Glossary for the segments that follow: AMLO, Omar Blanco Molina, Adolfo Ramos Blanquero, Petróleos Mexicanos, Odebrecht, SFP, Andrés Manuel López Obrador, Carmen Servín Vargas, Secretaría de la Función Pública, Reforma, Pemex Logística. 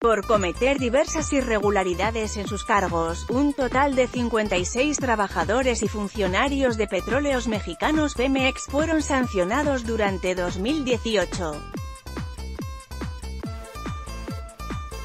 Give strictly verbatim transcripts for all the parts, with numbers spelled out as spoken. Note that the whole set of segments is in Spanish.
Por cometer diversas irregularidades en sus cargos, un total de cincuenta y seis trabajadores y funcionarios de Petróleos Mexicanos Pemex fueron sancionados durante dos mil dieciocho.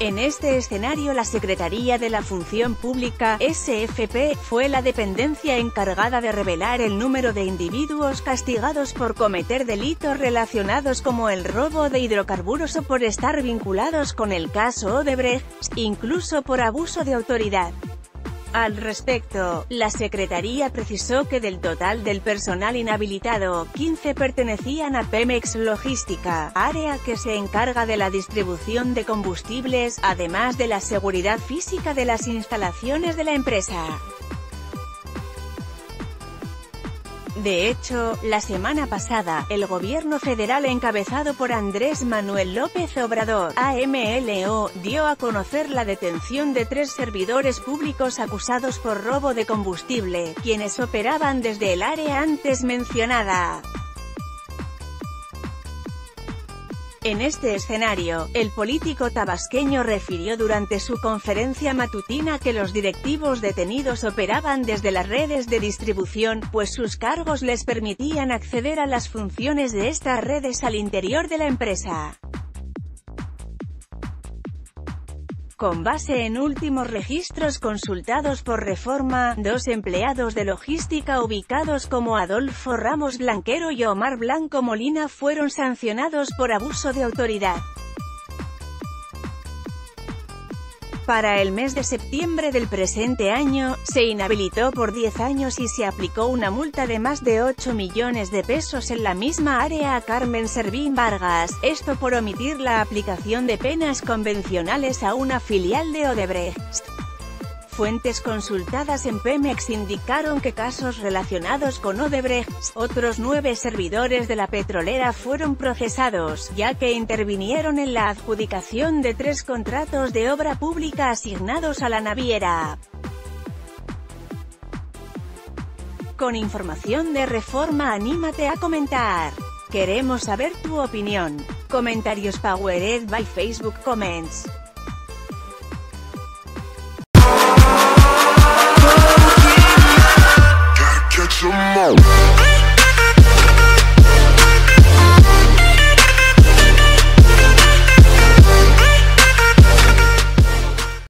En este escenario, la Secretaría de la Función Pública, S F P, fue la dependencia encargada de revelar el número de individuos castigados por cometer delitos relacionados como el robo de hidrocarburos o por estar vinculados con el caso Odebrecht, incluso por abuso de autoridad. Al respecto, la Secretaría precisó que del total del personal inhabilitado, quince pertenecían a Pemex Logística, área que se encarga de la distribución de combustibles, además de la seguridad física de las instalaciones de la empresa. De hecho, la semana pasada, el gobierno federal encabezado por Andrés Manuel López Obrador, A M L O, dio a conocer la detención de tres servidores públicos acusados por robo de combustible, quienes operaban desde el área antes mencionada. En este escenario, el político tabasqueño refirió durante su conferencia matutina que los directivos detenidos operaban desde las redes de distribución, pues sus cargos les permitían acceder a las funciones de estas redes al interior de la empresa. Con base en últimos registros consultados por Reforma, dos empleados de logística ubicados como Adolfo Ramos Blanquero y Omar Blanco Molina fueron sancionados por abuso de autoridad. Para el mes de septiembre del presente año, se inhabilitó por diez años y se aplicó una multa de más de ocho millones de pesos en la misma área a Carmen Servín Vargas, esto por omitir la aplicación de penas convencionales a una filial de Odebrecht. Fuentes consultadas en Pemex indicaron que casos relacionados con Odebrecht, otros nueve servidores de la petrolera fueron procesados, ya que intervinieron en la adjudicación de tres contratos de obra pública asignados a la naviera. Con información de Reforma, anímate a comentar. Queremos saber tu opinión. Comentarios powered by Facebook Comments.